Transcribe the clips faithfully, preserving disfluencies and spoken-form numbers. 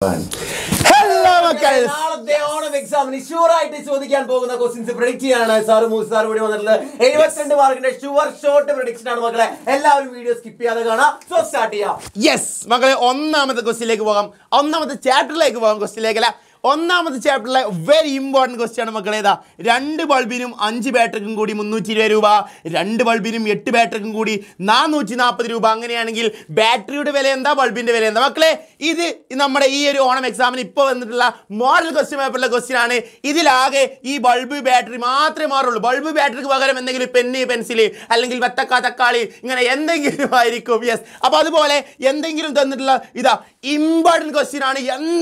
Hello, guys. They Onam exam. Ni sure I did so. They can go. Questions predict. I Sir, Moose, sir, video. eighty percent sure short prediction. All videos skip. So start. Yes, Magale. Onam the question. Like go. Onam the chapter. Like go. Question. Like Onam chapter. Like very important question. Magale da. Two bulbinum, five battery can go. Di three hundred twenty rupees. Two bulbinum, eight battery can go. Di four hundred forty rupees. Angani anengil battery ude velenda bulbin de velenda. Magale. This is our Onam exam. Now, the model question is this bulb battery. Bulb battery is a pen, pencil, and a pen. Yes. That's the important question.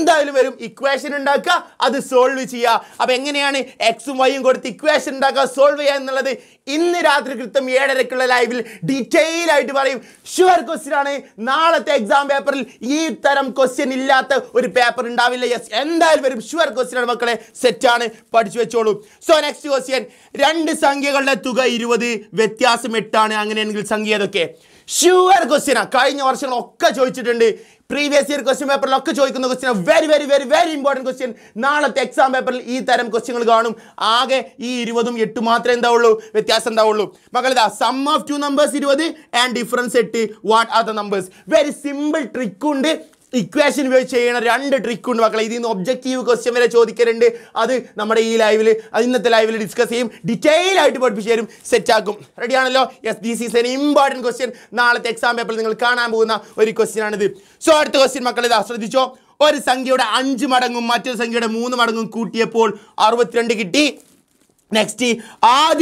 This equation is solved. X and Y equation is solved. In the detail, question illata or paper and davila, yes, and I will sure question Makale, Setane, Padicholu. So next question Rand Sangiala Tuga Irudi, Vetias Metana, and Sangiadoke. Sure question, a kind version of Kajoichitende. Previous year question paper, Lokajoikon question, very, very, very, very important question. Nala exam paper, Etharam question organum, Age, Irivadum, yet to Matra and Daulu, Vetias and Daulu. Makalada, sum of two numbers Irudi and difference at what are the numbers? Very simple trick. Equation we chain and trick kun objective question we chodikarende, other number e lively, another lively discuss him, detail I would be sharing set chagum. Ready analog? Yes, this is an important question. Nala exam paper kana muna or question another. So at the question Makalada, so the job or Sanguda Anjumadangum, Matus and get a moon madangum kutia pole or with Rendikiti. Next, Adi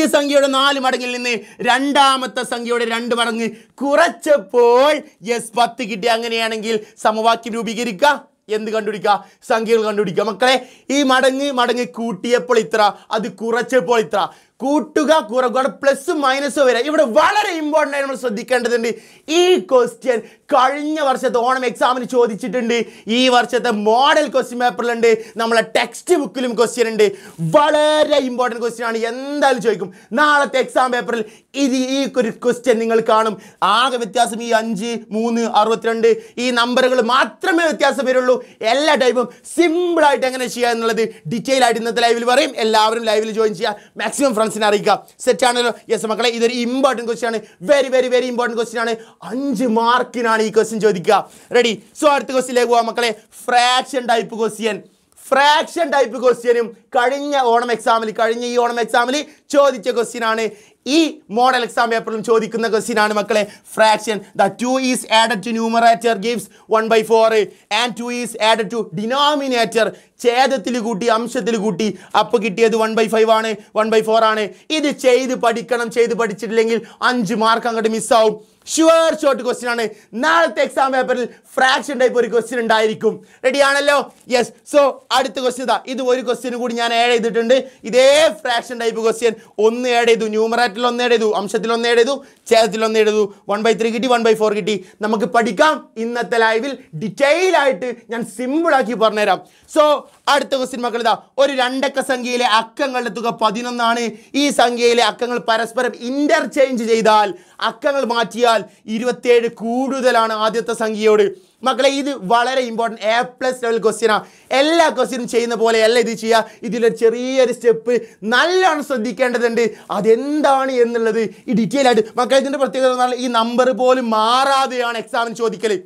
Sangyod and Ali Madagilini, Randamata Sangyod and Randamangi, Kuracha Pole, yes, Patiki Dangani Anangil, Samavaki Rubigirika, Yendikandurika, Sangil Gandurika Makare, E Madangi, Madangi Kutia Politra, Adi Kuracha Politra. Kutuga Kura got a plus minus over. Even a very important animals of the country. E question Karina versus the Onam exam in Chodi Chitende, E versus the model costume apparently, Namala textbook question and day. Very important question on Yendal Jokum. Nala exam paper, E questioning alcanum, Aga with Yasami, Anji, Moon, Arotrande, E number Matrame with Yasavirlo, Ella Dibum, simple Itanganasia and the detail I didn't live him, Elaborum lively jointia, maximum from. Set channel, yes, Makala, either important question, very, very, very important question, Anji Markinani question Jodica. Ready? So, Arthosilegua Makale, fraction type question. Fraction type question, Cardinia Onam exam, Cardinia Onam exam, Chodichacosinane, E model exam, Chodikunacosinane Makale, fraction. The two is added to numerator gives one by four, and two is added to denominator. Chad Tiliguti, Amsha Tiliguti, Apakiti, the one by five on one by four on it. Either Chay the Padikanam, Chay the Padichilangil, Anjimar Kangadamisau. Sure, short question. Nal exam paper fraction type question and diaricum. Ready, Analo? Yes. So, Adit question. This one question good in add the tunde. This fraction type question. Only add the numerator on the do, Amshadil on the do, Chasdil on the do, one by three kitty, one by four kitty. Namakapadikam in the Telaivil, detail it and symbol akiparnera. So, Adit question Makalada, or Randaka Sangale, Akangal to Padinanane, E Sangale, Akangal Parasper, interchange Jaidal, Akangal Matia. twenty-seven കൂടുതലാണ് ആദ്യത്തെ സംഖ്യയോട് മക്കളെ ഇത് വളരെ important A plus level question ആണ് എല്ലാ ക്വസ്റ്റ്യനും ചെയ്യുന്ന പോലെ അല്ല ഇത് ചെയ്യാ ഇതിലെ ചെറിയൊരു സ്റ്റെപ്പ് നല്ലോണം ശ്രദ്ധിക്കേണ്ടതുണ്ട് അതെന്താണ് എന്നുള്ളത് ഈ ഡീറ്റെയിൽ ആയിട്ട് മക്കളെ ഇതിന്റെ പ്രത്യേകത എന്ന് പറഞ്ഞാൽ ഈ നമ്പർ പോലും മാറാതെയാണ് എക്സാമിന് ചോദിക്കല്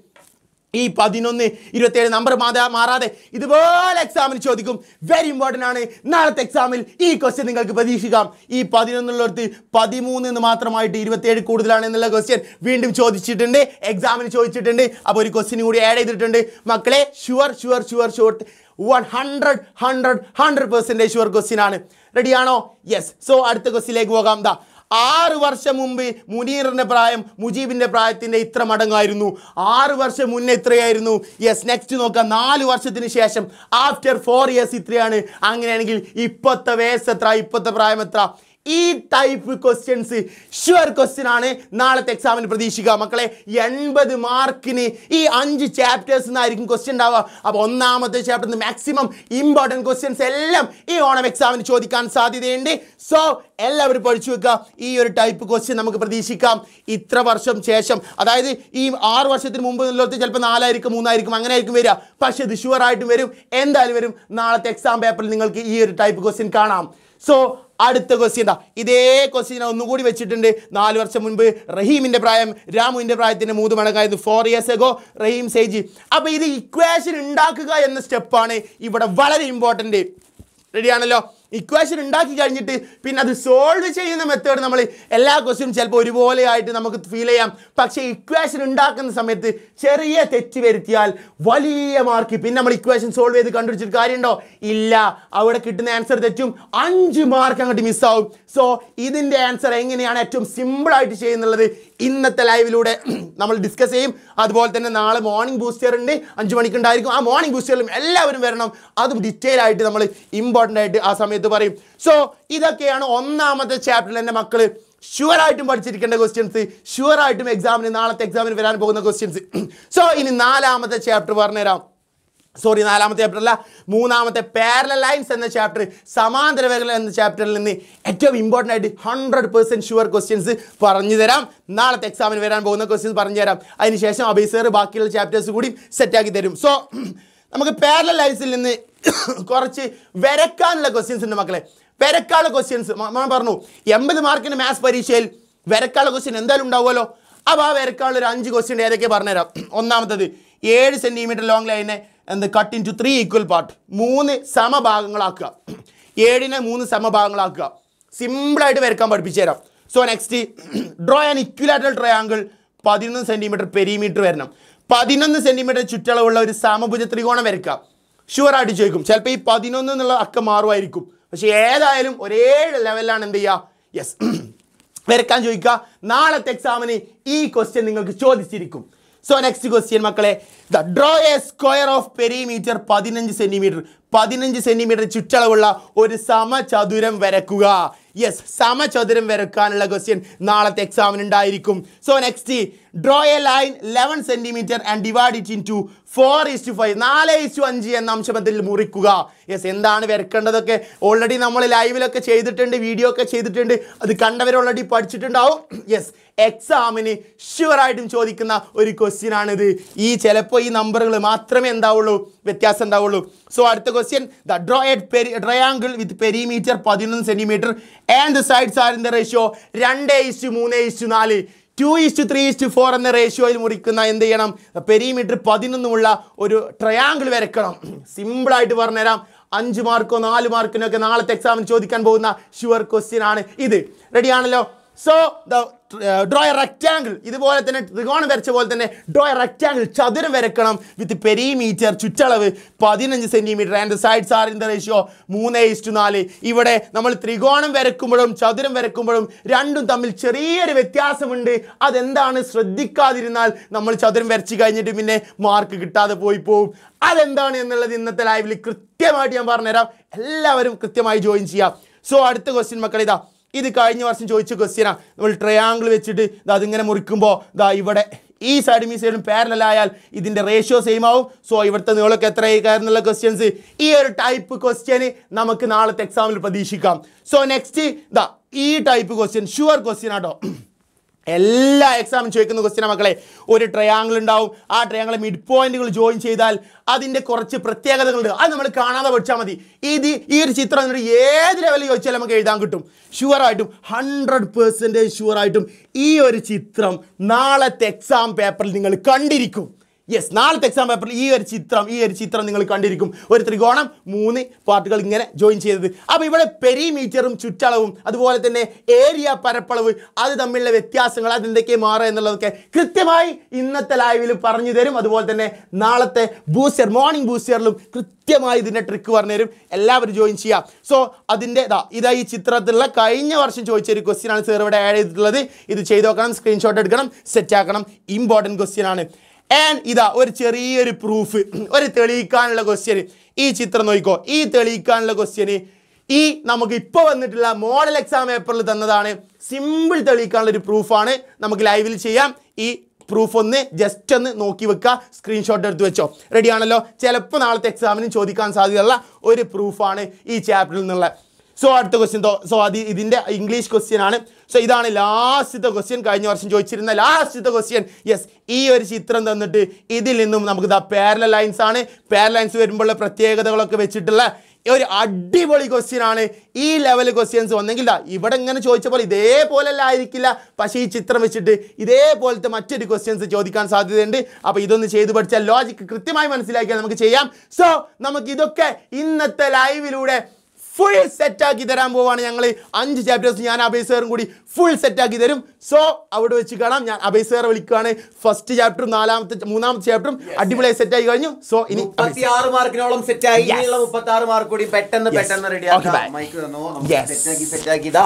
E Padinone, Irate number Mada Marade, it all examen Chodicum, very important on it, not examen, E questioning like Padishigam, E Padinone Lorti, Padimun in the Matramite, Irate Kurdan and the Lagosian, Windham Chodichitende, examine Chodichitende, Aboricosinuri added the Makle, sure, sure, sure, short, one hundred, hundred, hundred percent sure Gosinane. Radiano, yes, so Artagosile Guagamda. Our Varsha Mumbi, Munir and Nebraim, Mujib in Nebrat in Etra Madangairnu, our Varsha Munetrairnu, yes, next to Noka, Nali Varsatinisham, after four years, Itriane, Anganangil, Ipota Vesatra, Ipota Primatra. E type questions, sure question aane, naalathe exam in pradeshika makkale, eighty markini, ee five chapters nayirikkum question dava, appo onnamathe chapter the maximum important questions ellam ee onam exam in chodikkan sadhyathayundi. So എല്ലാവരും പഠിച്ചു വെക്കുക. ഈ ഒരു type question നമുക്ക് പ്രതീക്ഷിക്കാം ഇത്ര വർഷം ശേഷം, അതായത് ഈ ആറ് വർഷത്തിന് മുമ്പ് നിലത്ത് ചിലപ്പോൾ നാലായിരിക്കും മൂന്നായിരിക്കും അങ്ങനെ ആയിരിക്കും വരിക, പക്ഷേ ഇത് ഷുവറായിട്ടും വരും, എന്തായാലും വരും. നാളത്തെ എക്സാം പേപ്പറിൽ നിങ്ങൾക്ക് ഈ ഒരു ടൈപ്പ് ക്വസ്റ്റ്യൻ കാണാം. സോ അടുത്ത ക്വസ്റ്റ്യൻ എന്താ, ഇതേ ക്വസ്റ്റ്യൻ ഒന്നുകൂടി വെച്ചിട്ടുണ്ട്. നാല് വർഷം മുൻപ് റഹീമിൻ്റെ പ്രായം രാമുവിൻ്റെ പ്രായത്തിൻ്റെ മൂന്ന് മടങ്ങായിരുന്നു, ഫോർ ഇയേഴ്സ് എഗോ റഹീം സേജി. അപ്പോൾ ഇത് ഇക്വേഷൻ ഉണ്ടാക്കുക എന്ന സ്റ്റെപ്പാണ് ഇവിടെ വളരെ ഇമ്പോർട്ടൻറ്റ്. റെഡിയാണല്ലോ? ഇക്വേഷൻ ഉണ്ടാക്കി കഴിഞ്ഞിട്ട് പിന്നെ അത് സോൾവ് ചെയ്യുന്ന മെത്തേഡ് നമ്മൾ എല്ലാ ക്വസ്റ്റ്യനും ചിലപ്പോൾ ഒരുപോലെ ആയിട്ട് നമുക്ക് ഫീൽ ചെയ്യാം, പക്ഷേ ഇക്വേഷൻ ഉണ്ടാക്കുന്ന സമയത്ത് ചെറിയ തെറ്റ് വരുത്തിയാൽ വലിയ മാർക്ക്. പിന്നെ നമ്മൾ ഇക്വേഷൻ സോൾവ് ചെയ്ത് കണ്ടുപിടിച്ചിട്ട് കാര്യമുണ്ടോ? ഇല്ല. അവിടെ കിട്ടുന്ന ആൻസർ തെറ്റും, അഞ്ച് മാർക്ക് അങ്ങോട്ട് മിസ്സാവും. സോ ഇതിൻ്റെ ആൻസർ എങ്ങനെയാണ് ഏറ്റവും സിമ്പിളായിട്ട് ചെയ്യുന്നുള്ളത് ഇന്നത്തെ ലൈവിലൂടെ നമ്മൾ ഡിസ്കസ് ചെയ്യും. അതുപോലെ തന്നെ നാളെ മോർണിംഗ് ബൂസ്റ്റർ ഉണ്ട്, അഞ്ച് മണിക്കുണ്ടായിരിക്കും. ആ മോർണിംഗ് ബൂസ്റ്ററിലും എല്ലാവരും വരണം, അതും ഡീറ്റെയിൽ ആയിട്ട് നമ്മൾ ഇമ്പോർട്ടൻ്റ് ആയിട്ട് ആ സമയത്ത് പറയും. സോ ഇതൊക്കെയാണ് ഒന്നാമത്തെ ചാപ്റ്ററിൽ എൻ്റെ മക്കൾ ഷുവറായിട്ടും പഠിച്ചിരിക്കേണ്ട ക്വസ്റ്റ്യൻസ്, ഷുവറായിട്ടും എക്സാമിന് നാളത്തെ എക്സാമിന് വരാൻ പോകുന്ന ക്വസ്റ്റ്യൻസ്. സോ ഇനി നാലാമത്തെ ചാപ്റ്റർ പറഞ്ഞുതരാം. സോറി, നാലാമത്തെ ചാപ്റ്റർ അല്ല, മൂന്നാമത്തെ പാരലൽ ലൈൻസ് എന്ന ചാപ്റ്റർ, സമാന്തരരേഖകൾ എന്ന ചാപ്റ്ററിൽ നിന്ന് ഏറ്റവും ഇമ്പോർട്ടൻ്റ് ആയിട്ട് ഹൺഡ്രഡ് പെർസെൻറ്റ് ഷുവർ ക്വസ്റ്റ്യൻസ് പറഞ്ഞു തരാം. നാളത്തെ എക്സാമിന് വരാൻ പോകുന്ന ക്വസ്റ്റ്യൻസ് പറഞ്ഞു തരാം. അതിനുശേഷം അഭയ് സാർ ബാക്കിയുള്ള ചാപ്റ്റേഴ്സ് കൂടി സെറ്റാക്കി തരും. സോ നമുക്ക് പാരലൽ ലൈൻസിൽ നിന്ന് കുറച്ച് വരക്കാനുള്ള ക്വസ്റ്റ്യൻസ് ഉണ്ട് മക്കളെ. വരക്കാനുള്ള ക്വസ്റ്റ്യൻസ് ഞാൻ പറഞ്ഞു, എൺപത് മാർക്കിൻ്റെ മാത്സ് പരീക്ഷയിൽ വരക്കാനുള്ള ക്വസ്റ്റ്യൻ എന്തായാലും ഉണ്ടാവുമല്ലോ. അപ്പോൾ ആ വരക്കാനുള്ള ഒരു അഞ്ച് ക്വസ്റ്റ്യൻ ഏതൊക്കെ പറഞ്ഞുതരാം. ഒന്നാമത്തത്, ഏഴ് സെൻറ്റിമീറ്റർ ലോങ് ലൈനെ എന്ത് cut into three equal part, മൂന്ന് സമഭാഗങ്ങളാക്കുക. ഏഴിനെ മൂന്ന് സമഭാഗങ്ങളാക്കുക, സിമ്പിളായിട്ട് വരക്കാൻ പഠിപ്പിച്ചു തരാം. So next, draw an equilateral triangle, പതിനൊന്ന് സെൻറ്റിമീറ്റർ പെരിമീറ്റർ വരണം. പതിനൊന്ന് സെൻറ്റിമീറ്റർ ചുറ്റളവുള്ള ഒരു സമഭുജ ത്രികോണം വരക്കാം. ഷുവറായിട്ട് ചോദിക്കും, ചിലപ്പോൾ ഈ പതിനൊന്ന് എന്നുള്ള അക്കം മാറുമായിരിക്കും, പക്ഷേ ഏതായാലും ഒരേ ലെവലിലാണ് എന്ത് ചെയ്യുക, യെസ്, വരക്കാൻ ചോദിക്കുക. നാളത്തെ എക്സാമിന് ഈ ക്വസ്റ്റ്യൻ നിങ്ങൾക്ക് ചോദിച്ചിരിക്കും. സോ നെക്സ്റ്റ് ക്വസ്റ്റ്യൻ മക്കളെ, the draw a square of perimeter പതിനഞ്ച് സെൻറ്റിമീറ്റർ, പതിനഞ്ച് സെൻറ്റിമീറ്റർ ചുറ്റളവുള്ള ഒരു സമചതുരം വരക്കുക. യെസ്, സമചതുരം വരക്കാനുള്ള ക്വസ്റ്റ്യൻ നാളത്തെ എക്സാമിനുണ്ടായിരിക്കും. So next, draw a line eleven centimetre and divide it into four is to five, നാല് ഇസ്റ്റു അഞ്ച് എന്ന അംശബന്ധത്തിൽ മുറിക്കുക. യെസ്, എന്താണ് വരക്കേണ്ടതൊക്കെ ഓൾറെഡി നമ്മൾ ലൈവിലൊക്കെ ചെയ്തിട്ടുണ്ട്, വീഡിയോ ഒക്കെ ചെയ്തിട്ടുണ്ട്, അത് കണ്ടവർ ഓൾറെഡി പഠിച്ചിട്ടുണ്ടാവും. യെസ്, എക്സാമിന് ഷുവറായിട്ടും ചോദിക്കുന്ന ഒരു ക്വസ്റ്റ്യൻ ആണിത്. ഈ ചിലപ്പോൾ ഈ നമ്പറുകൾ മാത്രമേ എന്താവുള്ളൂ, വ്യത്യാസം ഉണ്ടാവുള്ളൂ. സോ അടുത്ത question, the draw a triangle with perimeter പതിനൊന്ന് centimetre and the sides are in the ratio രണ്ട് ഇസ്റ്റു മൂന്ന് ഇസ്റ്റു നാല്, two is to three is to four എന്ന റേഷ്യോയിൽ മുറിക്കുന്ന എന്ത് ചെയ്യണം, പെരിമീറ്റർ പതിനൊന്നുമുള്ള ഒരു ട്രയാങ്കിൾ വരക്കണം. സിമ്പിളായിട്ട് പറഞ്ഞുതരാം, അഞ്ച് മാർക്കോ നാല് മാർക്കിനോ ഒക്കെ നാളത്തെ എക്സാമിന് ചോദിക്കാൻ പോകുന്ന ഷുവർ ക്വസ്റ്റ്യൻ ആണ് ഇത്. റെഡിയാണല്ലോ? So the draw a rectangle, ഇതുപോലെ തന്നെ ത്രികോണം വരച്ച പോലെ തന്നെ ഡ്രോ എ റെക്റ്റാങ്കിൾ, ചതുരം വരക്കണം വിത്ത് പെരിമീറ്റർ ചുറ്റളവ് പതിനഞ്ച് centimetre and sides are in the ratio മൂന്ന് ഇസ്റ്റു നാല്. ഇവിടെ നമ്മൾ ത്രികോണം വരക്കുമ്പോഴും ചതുരം വരക്കുമ്പോഴും രണ്ടും തമ്മിൽ ചെറിയൊരു വ്യത്യാസമുണ്ട്, അതെന്താണ് ശ്രദ്ധിക്കാതിരുന്നാൽ നമ്മൾ ചതുരം വരച്ച് കഴിഞ്ഞിട്ട് പിന്നെ മാർക്ക് കിട്ടാതെ പോയി പോവും. അതെന്താണ് എന്നുള്ളത് ഇന്നത്തെ ലൈവിൽ കൃത്യമായിട്ട് ഞാൻ പറഞ്ഞുതരാം. എല്ലാവരും കൃത്യമായി ജോയിൻ ചെയ്യാം. സോ അടുത്ത ക്വസ്റ്റ്യൻ മക്കൾ ഇതാ, ഇത് കഴിഞ്ഞ വർഷം ചോദിച്ച ക്വസ്റ്റ്യനാണ്. നമ്മൾ ട്രയാങ്കിൾ വെച്ചിട്ട് ഇത് അതിങ്ങനെ മുറിക്കുമ്പോൾ ദാ ഇവിടെ ഈ സൈഡും ഈ സൈഡും പാരലൽ ആയാൽ ഇതിൻ്റെ റേഷ്യോ സെയിം ആവും. സോ ഇവിടുത്തെ നീളൊക്കെ എത്രയായി കയറുന്നുള്ള ക്വസ്റ്റ്യൻസ്, ഈ ഒരു ടൈപ്പ് ക്വസ്റ്റ്യന് നമുക്ക് നാളത്തെ എക്സാമിൽ പ്രതീക്ഷിക്കാം. സോ നെക്സ്റ്റ് ദാ ഈ ടൈപ്പ് ക്വസ്റ്റ്യൻ ഷുവർ ക്വസ്റ്റ്യൻ ആട്ടോ, എല്ലാ എക്സാമിനും ചോദിക്കുന്ന ക്വസ്റ്റ്യനാണ് മക്കളെ. ഒരു ട്രയാങ്കിൾ ഉണ്ടാവും, ആ ട്രയാങ്കിൾ മിഡ് പോയിന്റുകൾ ജോയിൻ ചെയ്താൽ അതിൻ്റെ കുറച്ച് പ്രത്യേകതകളുണ്ട്, അത് നമ്മൾ കാണാതെ പഠിച്ചാൽ മതി. ഇത് ഈ ഒരു ചിത്രം എന്നിട്ട് ഏത് ലെവലിൽ ചോദിച്ചാലും നമുക്ക് എഴുതാൻ കിട്ടും. ഷുവറായിട്ടും ഹൺഡ്രഡ് പെർസെൻറ്റേജ് ഷുവറായിട്ടും ഈ ഒരു ചിത്രം നാളത്തെ എക്സാം പേപ്പറിൽ നിങ്ങൾ കണ്ടിരിക്കും. യെസ്, നാളത്തെ എക്സാം പേപ്പറിൽ ഈ ഒരു ചിത്രം ഈ ഒരു ചിത്രം നിങ്ങൾ കണ്ടിരിക്കും. ഒരു ത്രികോണം മൂന്ന് പാർട്ടുകൾ ഇങ്ങനെ ജോയിൻ ചെയ്തത്. അപ്പോൾ ഇവിടെ പെരിമീറ്ററും ചുറ്റളവും അതുപോലെ തന്നെ ഏരിയ പരപ്പളവ് അത് തമ്മിലുള്ള വ്യത്യാസങ്ങൾ അതെന്തൊക്കെ മാറുക എന്നുള്ളതൊക്കെ കൃത്യമായി ഇന്നത്തെ ലൈവിൽ പറഞ്ഞു തരും. അതുപോലെ തന്നെ നാളത്തെ ബൂസ്റ്റർ മോർണിംഗ് ബൂസ്റ്ററിലും കൃത്യമായി ഇതിൻ്റെ ട്രിക്ക് പറഞ്ഞു തരും. എല്ലാവരും ജോയിൻ ചെയ്യാം. സോ അതിൻ്റെ ഇതാ ഇതാ ഈ ചിത്രത്തിലുള്ള കഴിഞ്ഞ വർഷം ചോദിച്ചൊരു ക്വസ്റ്റ്യൻ ആണ് സാർ ഇവിടെ ആഡ് ചെയ്തിട്ടുള്ളത്. ഇത് ചെയ്തു നോക്കണം, സ്ക്രീൻഷോട്ട് എടുക്കണം, സെറ്റാക്കണം, ഇമ്പോർട്ടൻറ്റ് ക്വസ്റ്റ്യൻ ആണ്. ആൻഡ് ഇതാ ഒരു ചെറിയൊരു പ്രൂഫ്, ഒരു തെളിയിക്കാനുള്ള ക്വസ്റ്റ്യന്. ഈ ചിത്രം നോക്കിക്കോ, ഈ തെളിയിക്കാനുള്ള ക്വസ്റ്റ്യന് ഈ നമുക്ക് ഇപ്പോൾ വന്നിട്ടുള്ള മോഡൽ എക്സാം പേപ്പറിൽ തന്നതാണ്. സിമ്പിൾ തെളിയിക്കാനുള്ള ഒരു പ്രൂഫാണ്. നമുക്ക് ലൈവിൽ ചെയ്യാം. ഈ പ്രൂഫ് ഒന്ന് ജസ്റ്റ് ഒന്ന് നോക്കി വെക്കുക, സ്ക്രീൻഷോട്ട് എടുത്ത് വെച്ചോ. റെഡിയാണല്ലോ? ചിലപ്പോൾ നാളത്തെ എക്സാമിന് ചോദിക്കാൻ സാധ്യതയുള്ള ഒരു പ്രൂഫാണ് ഈ ചാപ്റ്ററിൽ നിന്നുള്ള. സോ അടുത്ത ക്വസ്റ്റ്യൻ, സോ അത് ഇതിൻ്റെ ഇംഗ്ലീഷ് ക്വസ്റ്റ്യൻ ആണ്. സോ ഇതാണ് ലാസ്റ്റത്തെ ക്വസ്റ്റ്യൻ, കഴിഞ്ഞ വർഷം ചോദിച്ചിരുന്ന ലാസ്റ്റത്തെ ക്വസ്റ്റ്യൻ. യെസ്, ഈ ഒരു ചിത്രം തന്നിട്ട് ഇതിൽ നിന്നും നമുക്ക് ദാ പാരലൽ ലൈൻസ് ആണ്. പാരലൽ ലൈൻസ് വരുമ്പോഴുള്ള പ്രത്യേകതകളൊക്കെ വെച്ചിട്ടുള്ള ഒരു അടിപൊളി ക്വസ്റ്റ്യൻ ആണ്. ഈ ലെവൽ ക്വസ്റ്റ്യൻസ് വന്നെങ്കിൽ ദാ ഇവിടെ ഇങ്ങനെ ചോദിച്ച പോലെ ഇതേപോലെ അല്ല ആയിരിക്കില്ല, പക്ഷേ ഈ ചിത്രം വെച്ചിട്ട് ഇതേപോലത്തെ മറ്റൊരു ക്വസ്റ്റ്യൻസ് ചോദിക്കാൻ സാധ്യതയുണ്ട്. അപ്പോൾ ഇതൊന്ന് ചെയ്ത് പഠിച്ചാൽ ലോജിക്ക് കൃത്യമായി മനസ്സിലാക്കിയാൽ നമുക്ക് ചെയ്യാം. സോ നമുക്ക് ഇതൊക്കെ ഇന്നത്തെ ലൈവിലൂടെ ഫുൾ സെറ്റാക്കി തരാൻ പോവാണ് ഞങ്ങൾ. അഞ്ച് ചാപ്റ്റേഴ്സ് ഞാൻ അഭയ സാറും കൂടി ഫുൾ സെറ്റാക്കി തരും. സോ അവിടെ വെച്ച് കാണാം. ഞാൻ അഭയ സാർ വിളിക്കുകയാണ്. ഫസ്റ്റ് ചാപ്റ്ററും നാലാമത്തെ മൂന്നാമത്തെ ചാപ്റ്ററും അടിപൊളിയായി സെറ്റായി കഴിഞ്ഞു. സോ ഇനി മുപ്പത്തിയാറ് മാർക്കിനോളം സെറ്റായി. ഇനിയുള്ള മുപ്പത്തിയാറ് മാർക്ക് കൂടി പെട്ടെന്ന് പെട്ടെന്ന് റെഡിയാക്കാം. മൈക്ക് തന്നോ, നമുക്ക് സെറ്റാക്കി സെറ്റാക്കി ഇതാ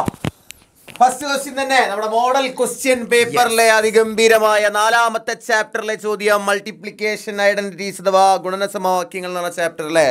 ഫസ്റ്റ് ക്വസ്റ്റ്യൻ തന്നെ. നമ്മുടെ മോഡൽ ക്വസ്റ്റ്യൻ പേപ്പറിലെ അതിഗംഭീരമായ നാലാമത്തെ ചാപ്റ്ററിലെ ചോദ്യം, മൾട്ടിപ്ലിക്കേഷൻ ഐഡന്റിറ്റീസ് അഥവാ ഗുണന സമവാക്യങ്ങൾ എന്ന ചാപ്റ്ററിലെ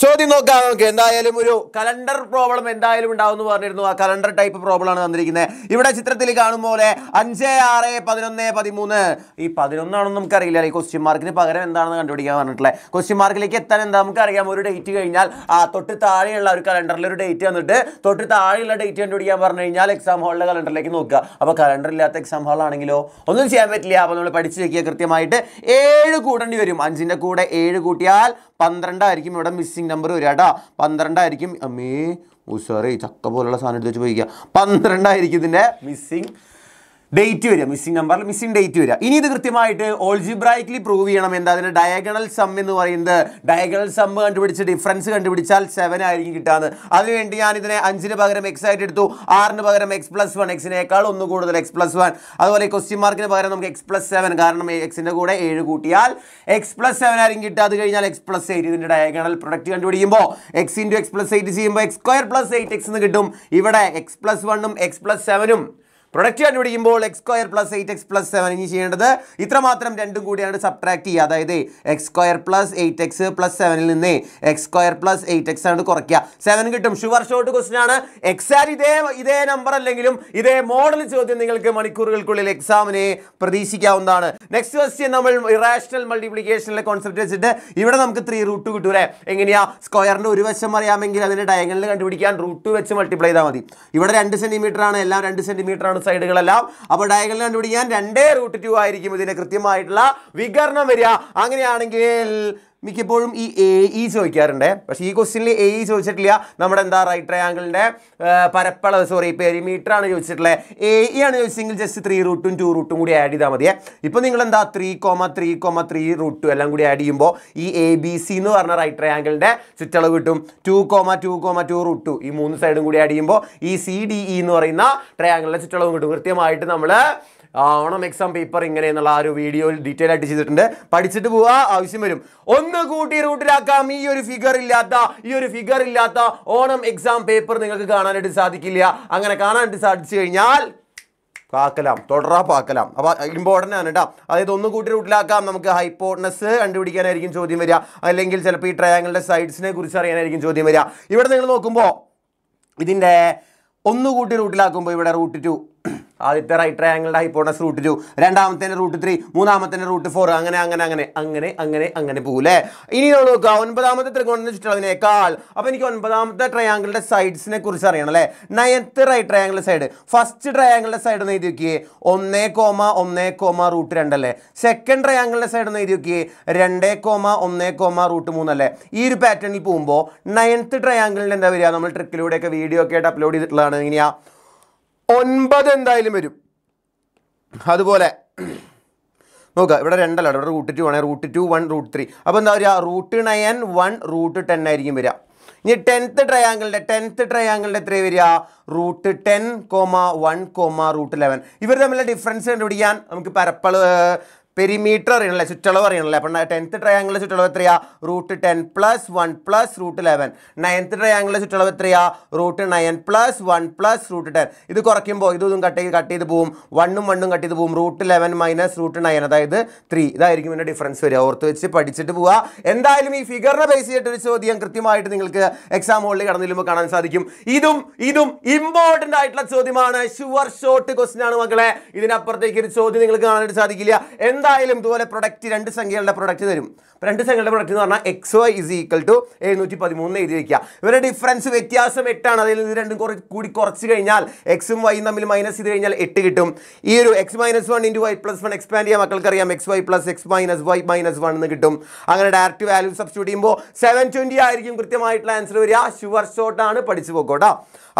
ചോദ്യം നോക്കാം നമുക്ക്. എന്തായാലും ഒരു കലണ്ടർ പ്രോബ്ലം എന്തായാലും ഉണ്ടാവും എന്ന് പറഞ്ഞിരുന്നു. ആ കലണ്ടർ ടൈപ്പ് പ്രോബ്ലം ആണ് തന്നിരിക്കുന്നത്. ഇവിടെ ചിത്രത്തിൽ കാണും പോലെ അഞ്ച് ആറ് പതിനൊന്ന് പതിമൂന്ന്, ഈ പതിനൊന്നാണെന്ന് നമുക്കറിയില്ല. ഈ ക്വസ്റ്റ്യൻ മാർക്കിന് പകരം എന്താണെന്ന് കണ്ടുപിടിക്കാൻ പറഞ്ഞിട്ടുള്ളത്. ക്വസ്റ്റ്യൻ മാർക്കിലേക്ക് എത്താൻ എന്താ നമുക്കറിയാം, ഒരു ഡേറ്റ് കഴിഞ്ഞാൽ ആ തൊട്ട് താഴെയുള്ള ഒരു കലണ്ടറിൽ ഒരു ഡേറ്റ് തന്നിട്ട് തൊട്ട് താഴെയുള്ള ഡേറ്റ് കണ്ടുപിടിക്കാൻ പറഞ്ഞു കഴിഞ്ഞാൽ എക്സാം ഹാളിലെ കലണ്ടറിലേക്ക് നോക്കുക. അപ്പോൾ കലണ്ടർ ഇല്ലാത്ത എക്സാം ഹാളാണെങ്കിലോ ഒന്നും ചെയ്യാൻ പറ്റില്ല. അപ്പോൾ നമ്മൾ പഠിച്ചു വെക്കുക കൃത്യമായിട്ട്. ഏഴ് കൂടേണ്ടി വരും. അഞ്ചിൻ്റെ കൂടെ ഏഴ് കൂട്ടിയാൽ പന്ത്രണ്ടായിരിക്കും. ഇവിടെ മിസ്സിംഗ് നമ്പർ വരാട്ടാ, പന്ത്രണ്ടായിരിക്കും. അമ്മേ ഉസറി ചക്ക പോലുള്ള സാധനം എടുത്ത് വെച്ച് പോയിക്കുക. പന്ത്രണ്ടായിരിക്കും ഇതിൻ്റെ മിസ്സിംഗ് ഡേറ്റ് വരിക, മിസ്സിംഗ് നമ്പറിൽ മിസ്സിംഗ് ഡേറ്റ് വരിക. ഇനി ഇത് കൃത്യമായിട്ട് ഓൾജിബ്രായിക്കലി പ്രൂവ് ചെയ്യണം. എന്താ അതിൻ്റെ ഡയഗണൽ സം എന്ന് പറയുന്നത്. ഡയഗണൽ സം കണ്ടുപിടിച്ച് ഡിഫറൻസ് കണ്ടുപിടിച്ചാൽ സെവൻ ആയിരിക്കും കിട്ടാന്ന്. അതിനുവേണ്ടി ഞാൻ ഇതിനെ അഞ്ചിന് പകരം എക്സ് ആയിട്ട് എടുത്തു, ആറിന് പകരം എക്സ് പ്ലസ് വൺ, എക്സിനേക്കാൾ ഒന്ന് കൂടുതൽ എക്സ് പ്ലസ് വൺ. അതുപോലെ ക്വസ്റ്റ്യൻ മാർക്കിന് പകരം നമുക്ക് എക്സ് പ്ലസ് സെവൻ, കാരണം എക്സിൻ്റെ കൂടെ ഏഴ് കൂട്ടിയാൽ എക്സ് പ്ലസ് സെവൻ ആയിരിക്കും കിട്ടുക. അത് കഴിഞ്ഞാൽ എക്സ് പ്ലസ് എയ്റ്റ്. ഇതിൻ്റെ ഡയഗണൽ പ്രൊഡക്റ്റ് കണ്ടുപിടിക്കുമ്പോൾ x into x plus eight ചെയ്യുമ്പോൾ x square plus eight x എന്ന് കിട്ടും. ഇവിടെ എക്സ് പ്ലസ് വണ്ണും എക്സ് പ്ലസ് സെവനും പ്രൊഡക്റ്റ് കണ്ടുപിടിക്കുമ്പോൾ x square plus eight x plus seven. ഇനി ചെയ്യേണ്ടത് ഇത്രമാത്രം രണ്ടും കൂടിയാണ് സബ്ട്രാക്ട് ചെയ്യുക. അതായത് x square plus eight x plus സെവനിൽ നിന്ന് x square plus eight x ആണ് കുറയ്ക്കുക, സെവൻ കിട്ടും. ഷുവർ ഷോർട്ട് ക്വസ്റ്റ്യൻ ആണ്. എക്സാക്ട് ഇതേ ഇതേ നമ്പർ അല്ലെങ്കിലും ഇതേ മോഡൽ ചോദ്യം നിങ്ങൾക്ക് മണിക്കൂറുകൾക്കുള്ളിൽ എക്സാമിനെ പ്രതീക്ഷിക്കാവുന്നതാണ്. നെക്സ്റ്റ് ക്വസ്റ്റ്യൻ, നമ്മൾ ഇറാഷണൽ മൾട്ടിപ്ലിക്കേഷനിലെ കോൺസെപ്റ്റ് വെച്ചിട്ട് ഇവിടെ നമുക്ക് ത്രീ റൂട്ട് കിട്ടൂലേ. എങ്ങനെയാ? സ്ക്വയറിൻ്റെ ഒരു വശം അറിയാമെങ്കിൽ അതിൻ്റെ ഡയഗണൽ കണ്ടുപിടിക്കാൻ റൂട്ട് വെച്ച് മൾട്ടിപ്ലൈ ചെയ്താൽ മതി. ഇവിടെ രണ്ട് സെൻറ്റിമീറ്റർ ആണ്, എല്ലാം രണ്ട് സെൻറ്റിമീറ്റർ ആണ് സൈഡുകളെല്ലാം. അപ്പോൾ ഡയഗണൽ കണ്ടുപിടിക്കാൻ രണ്ടേ റൂട്ട് ടു ആയിരിക്കും ഇതിന് കൃത്യമായിട്ടുള്ള വികരണം വരിക. അങ്ങനെയാണെങ്കിൽ മിക്കപ്പോഴും ഈ എ ഇ ചോദിക്കാറുണ്ട്, പക്ഷേ ഈ ക്വസ്റ്റ്യനിൽ എ ഇ ചോദിച്ചിട്ടില്ല. നമ്മുടെ എന്താ റൈറ്റ് ട്രയാങ്കിളിൻ്റെ പരപ്പളവ്, സോറി പെരിമീറ്റർ ആണ് ചോദിച്ചിട്ടുള്ളത്. എ ഇ ആണ് ചോദിച്ചെങ്കിൽ ജസ്റ്റ് ത്രീ റൂട്ടും ടു റൂട്ടും കൂടി ആഡ് ചെയ്താൽ മതിയെ. ഇപ്പോൾ നിങ്ങളെന്താ three comma three comma three റൂട്ടും എല്ലാം കൂടി ആഡ് ചെയ്യുമ്പോൾ ഈ എ ബി സി എന്ന് പറഞ്ഞ റൈറ്റ് ട്രയാങ്കിളിൻ്റെ ചുറ്റളവ് കിട്ടും. Two comma two comma two root ഈ മൂന്ന് സൈഡും കൂടി ആഡ് ചെയ്യുമ്പോൾ ഈ സി ഡി ഇ എന്ന് പറയുന്ന ട്രയാങ്കിളിൻ്റെ ചുറ്റളവ് കിട്ടും. കൃത്യമായിട്ട് നമ്മൾ ഓണം എക്സാം പേപ്പർ ഇങ്ങനെ എന്നുള്ള ആ ഒരു വീഡിയോയിൽ ഡീറ്റെയിൽ ആയിട്ട് ചെയ്തിട്ടുണ്ട്. പഠിച്ചിട്ട് പോവാ, ആവശ്യം വരും. ഒന്ന് കൂട്ടി റൂട്ടിലാക്കാം. ഈ ഒരു ഫിഗർ ഇല്ലാത്ത ഈ ഒരു ഫിഗർ ഇല്ലാത്ത ഓണം എക്സാം പേപ്പർ നിങ്ങൾക്ക് കാണാനായിട്ട് സാധിക്കില്ല. അങ്ങനെ കാണാനായിട്ട് സാധിച്ചു കഴിഞ്ഞാൽ പാക്കലാം, തുടരാ പാക്കലാം. അപ്പോൾ ഇമ്പോർട്ടൻ്റ് ആണ് കേട്ടോ. അതായത് ഒന്ന് കൂട്ടി റൂട്ടിലാക്കാം. നമുക്ക് ഹൈപ്പോട്ടനസ് കണ്ടുപിടിക്കാനായിരിക്കും ചോദ്യം വരിക, അല്ലെങ്കിൽ ചിലപ്പോൾ ഈ ട്രയാങ്കിളിൻ്റെ സൈഡ്സിനെ കുറിച്ച് അറിയാനായിരിക്കും ചോദ്യം വരിക. ഇവിടെ നിങ്ങൾ നോക്കുമ്പോൾ ഇതിൻ്റെ ഒന്ന് കൂട്ടി റൂട്ടിലാക്കുമ്പോൾ ഇവിടെ റൂട്ട് ടു, ആദ്യത്തെ റൈറ്റ് ട്രയാങ്കിളുടെ ഹൈപ്പോട്ടനസ് റൂട്ട് ടു, രണ്ടാമത്തേൻ്റെ റൂട്ട് ത്രീ, മൂന്നാമത്തേൻ്റെ റൂട്ട് ഫോർ, അങ്ങനെ അങ്ങനെ അങ്ങനെ അങ്ങനെ അങ്ങനെ അങ്ങനെ പോകൂലേ. ഇനി നോക്കുക ഒൻപതാമത്തെ ത്രികോണത്തിന് ചുറ്റുള്ളതിനേക്കാൾ. അപ്പോൾ എനിക്ക് ഒൻപതാമത്തെ ട്രയാങ്കിളുടെ സൈഡ്സിനെ കുറിച്ച് അറിയണം അല്ലേ. നയൻത്ത് റൈറ്റ് ട്രയാങ്കിളുടെ സൈഡ്, ഫസ്റ്റ് ട്രയാങ്കിളുടെ സൈഡ് ഒന്ന് എഴുതി നോക്കിയേ, ഒന്നേ കോമ ഒന്നേ കോമ റൂട്ട് രണ്ടല്ലേ. സെക്കൻഡ് ട്രയാങ്കിളുടെ സൈഡ് ഒന്ന് എഴുതി നോക്കിയേ, രണ്ടേ കോമ ഒന്നേ കോമ റൂട്ട് മൂന്നല്ലേ. ഈ ഒരു പാറ്റേണിൽ പോകുമ്പോൾ നയൻത്ത് ട്രയാങ്കിളിൻ്റെ എന്താ വരിക, നമ്മൾ ട്രിക്കിലൂടെയൊക്കെ വീഡിയോ ഒക്കെ ആയിട്ട് അപ്ലോഡ് ചെയ്തിട്ടുള്ളതാണ്. ഇങ്ങനെയാ ഒൻപത് എന്തായാലും വരും. അതുപോലെ നോക്കുക ഇവിടെ രണ്ടല്ല, ഇവിടെ റൂട്ട് ടു ആണ്, root two one root three. അപ്പോൾ എന്താ വരിക, root nine one root ten ആയിരിക്കും വരിക. ഇനി ടെൻത്ത് ട്രയാങ്കിളിൻ്റെ ടെൻത്ത് ട്രയാങ്കിളിൻ്റെ എത്ര വരിക, root ten comma one comma root eleven. ഇവർ തമ്മിലുള്ള ഡിഫറൻസ് കണ്ടുപിടിക്കാൻ നമുക്ക് പരപ്പളവ് perimeter അറിയണല്ലേ, ചുറ്റളവ് അറിയണല്ലേ. അപ്പം ടെൻത്ത് ട്രയാങ്കിളിലെ ചുറ്റളവ് എത്രയാ? Root ten plus one plus root eleven. Ninth ട്രയാങ്കിളിലെ ചുറ്റളവ് എത്രയാ? Root nine plus one plus root ten. ഇത് കുറയ്ക്കുമ്പോൾ ഇതൊന്നും കട്ട് ചെയ്ത് കട്ട് ചെയ്ത് പോവും, വണ്ണും വണ്ണും കട്ട് ചെയ്ത് പോവും. Root eleven minus root nine അതായത് ത്രീ. ഇതായിരിക്കും ഇതിൻ്റെ ഡിഫറൻസ് വരിക. ഓർത്ത് വെച്ച് പഠിച്ചിട്ട് പോവുക. എന്തായാലും ഈ ഫിഗറിനെ ബേസ് ചെയ്തിട്ടൊരു ചോദ്യം കൃത്യമായിട്ട് നിങ്ങൾക്ക് എക്സാം ഹോളിൽ കടന്നില്ലുമ്പോൾ കാണാൻ സാധിക്കും. ഇതും ഇതും ഇമ്പോർട്ടൻ്റ് ആയിട്ടുള്ള ചോദ്യമാണ്, ഷുവർ ഷോർട്ട് ക്വസ്റ്റ്യൻ ആണ് മക്കളെ. ഇതിനപ്പുറത്തേക്ക് ഒരു ചോദ്യം നിങ്ങൾക്ക് കാണാനായിട്ട് സാധിക്കില്ല. എന്തായാലും ഇതുപോലെ പ്രൊഡക്റ്റ്, രണ്ട് സംഖ്യകളുടെ പ്രൊഡക്റ്റ് തരും. രണ്ട് സംഖ്യകളുടെ പ്രൊഡക്റ്റ് എന്ന് പറഞ്ഞാൽ x y is equal to എഴുന്നൂറ്റി പതിമൂന്ന് എഴുതി വയ്ക്കുക. ഇവരുടെ ഡിഫറൻസ് വ്യത്യാസം എട്ടാണ്. അതിൽ ഇത് രണ്ടും കൂടി കുറച്ച് കഴിഞ്ഞാൽ എക്സും വൈയും തമ്മിൽ മൈനസ് ചെയ്ത് കഴിഞ്ഞാൽ എട്ട് കിട്ടും. ഈ ഒരു x minus one into y plus one expand ചെയ്യാൻ മക്കൾക്കറിയാം, x y plus x minus y minus one എന്ന് കിട്ടും. അങ്ങനെ ഡയറക്റ്റ് വാല്യൂ സബ്സ്റ്റിറ്റ്യൂട്ട് ചെയ്യുമ്പോൾ സെവൻ ട്വൻറ്റി ആയിരിക്കും കൃത്യമായിട്ടുള്ള ആൻസർ വരിക. ഷുവർ ഷോർട്ട് ആണ്, പഠിച്ചു പോക്കോട്ടോ.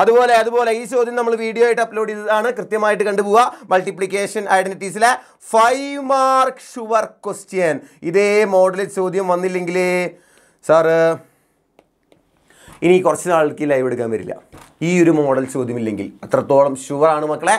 അതുപോലെ അതുപോലെ ഈ ചോദ്യം നമ്മൾ വീഡിയോ ആയിട്ട് അപ്ലോഡ് ചെയ്തതാണ്, കൃത്യമായിട്ട് കണ്ടുപോവുക. മൾട്ടിപ്ലിക്കേഷൻ ഐഡന്റിറ്റീസിലെ ഫൈവ് മാർക്ക് ഷുവർ ക്വസ്റ്റ്യൻ. ഇതേ മോഡലിൽ ചോദ്യം വന്നില്ലെങ്കിൽ സാറ് ഇനി കുറച്ച് നാൾക്ക് ലൈവ് എടുക്കാൻ വരില്ല, ഈ ഒരു മോഡൽ ചോദ്യമില്ലെങ്കിൽ. അത്രത്തോളം ഷുവറാണ് മക്കളെ,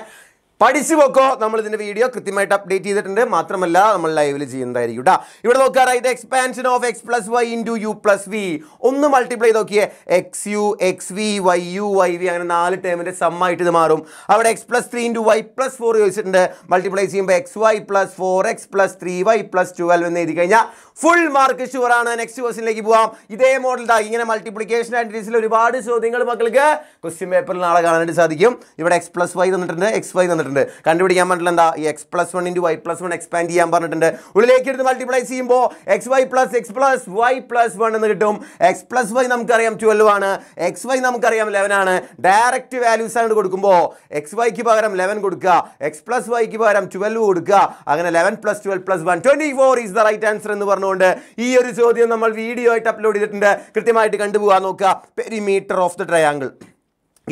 പഠിച്ചു പോക്കോ. നമ്മൾ ഇതിൻ്റെ വീഡിയോ കൃത്യമായിട്ട് അപ്ഡേറ്റ് ചെയ്തിട്ടുണ്ട്, മാത്രമല്ല നമ്മൾ ലൈവിൽ ചെയ്യുന്നതായിരിക്കും കേട്ടോ. ഇവിടെ നോക്കാറ ഇത് expansion of x plus y into u plus v. ഒന്ന് മൾട്ടിപ്ലൈ നോക്കിയേ, x u x v y u y v, അങ്ങനെ നാല് ടേമിൻ്റെ സമ്മായിട്ട് ഇത് മാറും. അവിടെ x plus three into y plus four ചോദിച്ചിട്ടുണ്ട്. മൾട്ടിപ്ലൈ ചെയ്യുമ്പോൾ x y plus four x plus three y plus twelve എന്ന് എഴുതി കഴിഞ്ഞാൽ ഫുൾ മാർക്ക് ഷുവറാണ്. നെക്സ്റ്റ് ക്വസ്റ്റിനിലേക്ക് പോകാം. ഇതേ മോഡൽ താ, ഇങ്ങനെ മൾട്ടിപ്ലിക്കേഷൻ ആൻഡ് ഒരുപാട് ചോദ്യങ്ങൾ മക്കൾക്ക് ക്വസ്റ്റ്യൻ പേപ്പറിൽ നാളെ കാണാനായിട്ട് സാധിക്കും. ഇവിടെ എക്സ് പ്ലസ് വൈ തന്നിട്ടുണ്ട്, എക്സ് വൈ തന്നിട്ടുണ്ട്. കണ്ടുപിടിക്കാൻ പറ്റില്ല എന്താ, ഈ x plus one into y plus one expand ചെയ്യാൻ പറഞ്ഞിട്ടുണ്ട്. ഉള്ളിലേക്ക് എടുത്ത് മൾട്ടിപ്ലൈ ചെയ്യുമ്പോൾ x y plus x plus y plus one എന്ന് കിട്ടും. എക്സ് പ്ലസ് വൈ നമുക്കറിയാം ട്വൽവ് ആണ്, എക്സ് വൈ നമുക്കറിയാം ലെവൻ ആണ്. ഡയറക്റ്റ് വാല്യൂസ് ആണ് കൊടുക്കുമ്പോൾ എക്സ് വൈക്ക് പകരം ലെവൻ കൊടുക്കുക, എക്സ് പ്ലസ് വൈക്ക് പകരം ട്വൽവ് കൊടുക്കുക. അങ്ങനെ eleven plus twelve plus one twenty four is the right answer എന്ന് പറഞ്ഞുകൊണ്ട് ഈ ഒരു ചോദ്യം നമ്മൾ വീഡിയോ ആയിട്ട് അപ്ലോഡ് ചെയ്തിട്ടുണ്ട്. കൃത്യമായിട്ട് കണ്ടുപോകാൻ നോക്കുക. പെരിമീറ്റർ ഓഫ് ദ ട്രയാങ്കിൾ,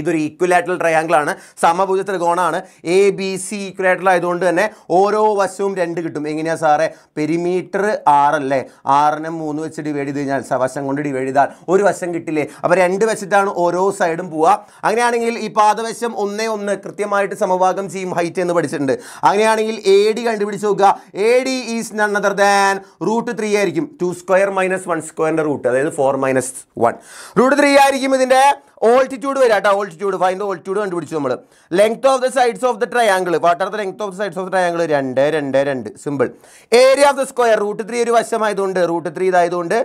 ഇതൊരു ഈക്വലാറ്ററൽ ട്രയാങ്കിളാണ്, സമഭുജ ത്രികോണമാണ്. എ ബി സി ഈക്വലാറ്ററൽ ആയതുകൊണ്ട് തന്നെ ഓരോ വശവും രണ്ട് കിട്ടും. എങ്ങനെയാണ് സാറേ? പെരിമീറ്റർ ആറല്ലേ, ആറിനെ മൂന്ന് വെച്ച് ഡിവൈഡ് ചെയ്ത് കഴിഞ്ഞാൽ വശം കൊണ്ട് ഡിവൈഡ് ചെയ്താൽ ഒരു വശം കിട്ടില്ലേ. അപ്പോൾ രണ്ട് വെച്ചിട്ടാണ് ഓരോ സൈഡും പോവുക. അങ്ങനെയാണെങ്കിൽ ഈ പാദവശം ഒന്നേ ഒന്ന് കൃത്യമായിട്ട് സമഭാഗം ചെയ്യും, ഹൈറ്റ് എന്ന് പഠിച്ചിട്ടുണ്ട്. അങ്ങനെയാണെങ്കിൽ എ ഡി കണ്ടുപിടിച്ച് നോക്കുക. A D is none other than root three ആയിരിക്കും. ടു സ്ക്വയർ മൈനസ് വൺ സ്ക്വയറിൻ്റെ റൂട്ട്, അതായത് four minus one. Root three ആയിരിക്കും ഇതിൻ്റെ ഓൾട്ടിറ്റ്യൂഡ് വരിക കേട്ടോ. ഓൾട്ടിറ്റ്യൂഡ് ഫൈൻഡ് ഓൾട്ടിറ്റ്യൂഡ് കണ്ടുപിടിച്ചു നമ്മൾ. Length of the sides of the triangle, what are the length of the sides of the triangle? രണ്ട് രണ്ട് രണ്ട് simple. Area of the square, root three ഒരു വശമായതുകൊണ്ട് റൂട്ട് ത്രീ ഇതായതുകൊണ്ട്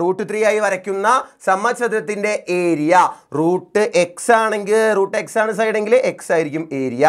റൂട്ട് ത്രീ ആയി വരയ്ക്കുന്ന സമചതുരത്തിൻ്റെ ഏരിയ. റൂട്ട് എക്സ് ആണെങ്കിൽ റൂട്ട് എക്സ് ആണ് സൈഡെങ്കിൽ എക്സ് ആയിരിക്കും ഏരിയ.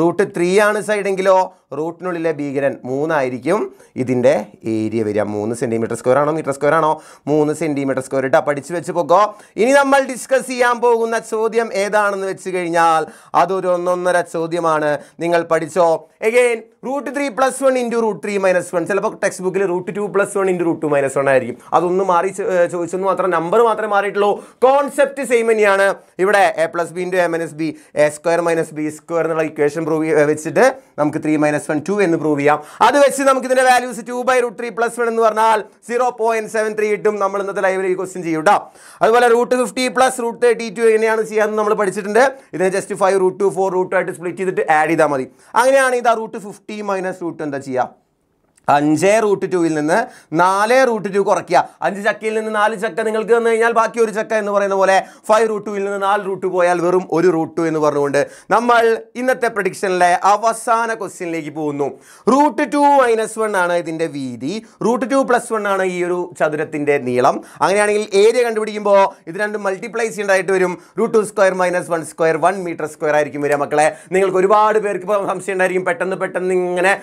റൂട്ട് ത്രീ ആണ് സൈഡെങ്കിലോ റൂട്ടിനുള്ളിലെ ഭീകരൻ മൂന്നായിരിക്കും ഇതിൻ്റെ ഏരിയ വരിക. മൂന്ന് സെൻറ്റിമീറ്റർ സ്ക്വയർ ആണോ മീറ്റർ സ്ക്വയർ ആണോ? മൂന്ന് സെൻറ്റിമീറ്റർ സ്ക്വയർ ഇട്ടാ പഠിച്ച് വെച്ച് പോക്കോ. ഇനി നമ്മൾ ഡിസ്കസ് ചെയ്യാൻ പോകുന്ന ചോദ്യം ഏതാണെന്ന് വെച്ച് കഴിഞ്ഞാൽ അതൊരു ഒന്നൊന്നര ചോദ്യമാണ്, നിങ്ങൾ പഠിച്ചോ. Again root three plus one into root three minus one. ചിലപ്പോൾ ടെക്സ്റ്റ് ബുക്കിൽ root two plus one into root two minus one ആയിരിക്കും. അതൊന്നും മാറി ചോദിച്ചെന്ന് മാത്രം, നമ്പർ മാത്രമേ മാറിയിട്ടുള്ളൂ, കോൺസെപ്റ്റ് സെയിം തന്നെയാണ്. ഇവിടെ a plus b into a minus b, a square minus b square എന്നുള്ള ഇക്വേഷൻ പ്രൂവ് വെച്ചിട്ട് നമുക്ക് ത്രീ മൈനസ് വൺ ടു എന്ന് പ്രൂവ് ചെയ്യാം. അത് വെച്ച് നമുക്ക് ഇതിൻ്റെ values two by root three plus one എന്ന് പറഞ്ഞാൽ സീറോ പോയിന്റ് സെവൻ ത്രീ കിട്ടും. നമ്മൾ ഇന്നത്തെ ലൈവിൽ ക്വസ്റ്റ്യൻ ചെയ്യും കേട്ടോ. അതുപോലെ root fifty plus root thirty two എങ്ങനെയാണ് ചെയ്യാമെന്ന് നമ്മൾ പഠിച്ചിട്ടുണ്ട്. ഇതിനെ just five root two four root ആയിട്ട് സ്പ്ലിറ്റ് ചെയ്തിട്ട് ആഡ് ചെയ്താൽ മതി. അങ്ങനെയാണ് ഇത് റൂട്ട് ഫിഫ്റ്റി മൈനസ് റൂട്ട് എന്താ ചെയ്യുക? അഞ്ച് റൂട്ട് ടുവിൽ നിന്ന് നാല് റൂട്ട് ടു കുറയ്ക്കുക. അഞ്ച് ചക്കയിൽ നിന്ന് നാല് ചക്ക നിങ്ങൾക്ക് വന്നു കഴിഞ്ഞാൽ ബാക്കി ഒരു ചക്ക എന്ന് പറയുന്ന പോലെ ഫൈവ് റൂട്ട് ടുവിൽ നിന്ന് നാല് റൂട്ട് പോയാൽ വെറും ഒരു റൂട്ട് ടു എന്ന് പറഞ്ഞുകൊണ്ട് നമ്മൾ ഇന്നത്തെ പ്രഡിക്ഷനിലെ അവസാന ക്വസ്റ്റ്യനിലേക്ക് പോകുന്നു. റൂട്ട് ടു മൈനസ് വൺ ആണ് ഇതിൻ്റെ വീതി, റൂട്ട് ടു പ്ലസ് വൺ ആണ് ഈ ഒരു ചതുരത്തിൻ്റെ നീളം. അങ്ങനെയാണെങ്കിൽ ഏരിയ കണ്ടുപിടിക്കുമ്പോൾ ഇത് രണ്ടും മൾട്ടിപ്ലൈ ചെയ്യേണ്ടതായിട്ട് വരും. Root two square minus one square one metre square ആയിരിക്കും വരിക മക്കളെ. നിങ്ങൾക്ക് ഒരുപാട് പേർക്ക് സംശയം ഉണ്ടായിരിക്കും, പെട്ടെന്ന് പെട്ടെന്ന് ഇങ്ങനെ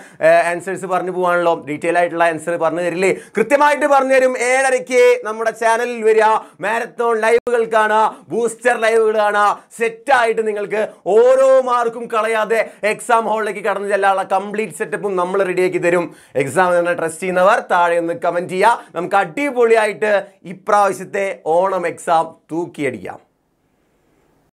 ആൻസേഴ്സ് പറഞ്ഞു പോകാനുള്ള ഡീറ്റെയിൽ ആയിട്ടുള്ള ആൻസർ പറഞ്ഞു തരില്ലേ. കൃത്യമായിട്ട് പറഞ്ഞു തരും. ഏഴരയ്ക്ക് നമ്മുടെ ചാനലിൽ വരിക, മാരത്തോൺ ലൈവുകൾ കാണുക, ബൂസ്റ്റർ ലൈവുകൾ കാണുക. സെറ്റായിട്ട് നിങ്ങൾക്ക് ഓരോ മാർക്കും കളയാതെ എക്സാം ഹോളിലേക്ക് കടന്നു ചെല്ലാനുള്ള കംപ്ലീറ്റ് സെറ്റപ്പും നമ്മൾ റെഡിയാക്കി തരും. എക്സാം തന്നെ ട്രസ്റ്റ് ചെയ്യുന്നവർ താഴെ ഒന്ന് കമൻറ്റ് ചെയ്യുക. നമുക്ക് അടിപൊളിയായിട്ട് ഇപ്രാവശ്യത്തെ ഓണം എക്സാം തൂക്കിയടിക്കാം.